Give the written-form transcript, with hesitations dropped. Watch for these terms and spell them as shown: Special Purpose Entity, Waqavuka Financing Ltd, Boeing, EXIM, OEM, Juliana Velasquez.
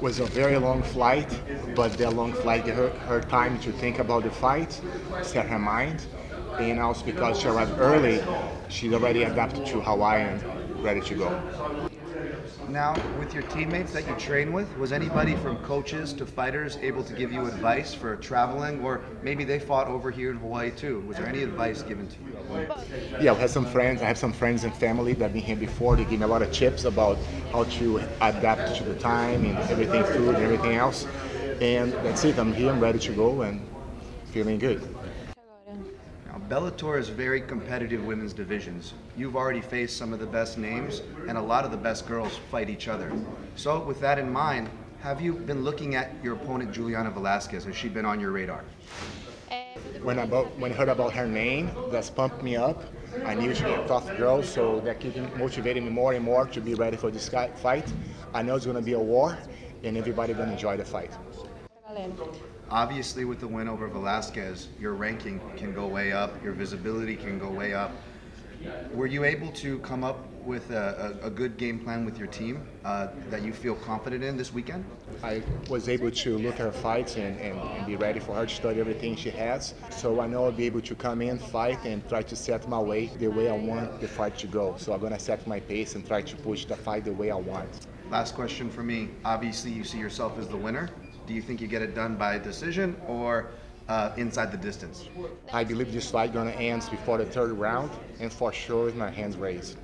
was a very long flight, but that long flight, her time to think about the fight, set her mind, and also because she arrived early, she's already adapted to Hawaii and ready to go. Now, with your teammates that you train with, was anybody from coaches to fighters able to give you advice for traveling, or maybe they fought over here in Hawaii too? Was there any advice given to you? Yeah, I have some friends. I have some friends and family that have been here before. They give me a lot of tips about how to adapt to the time and everything, food and everything else. And that's it. I'm here. I'm ready to go and feeling good. Bellator is very competitive women's divisions. You've already faced some of the best names, and a lot of the best girls fight each other. So with that in mind, have you been looking at your opponent, Juliana Velasquez? Has she been on your radar? When I heard about her name, that's pumped me up. I knew she was a tough girl, so that keeps motivating me more and more to be ready for this fight. I know it's going to be a war, and everybody's going to enjoy the fight. Obviously, with the win over Velasquez, your ranking can go way up, your visibility can go way up. Were you able to come up with a good game plan with your team that you feel confident in this weekend? I was able to look at her fights and be ready for her to study everything she has. So I know I'll be able to come in, fight, and try to set my way the way I want the fight to go. So I'm going to set my pace and try to push the fight the way I want. Last question for me. Obviously, you see yourself as the winner. Do you think you get it done by decision or inside the distance? I believe this fight is going to end before the third round, and for sure with my hands raised.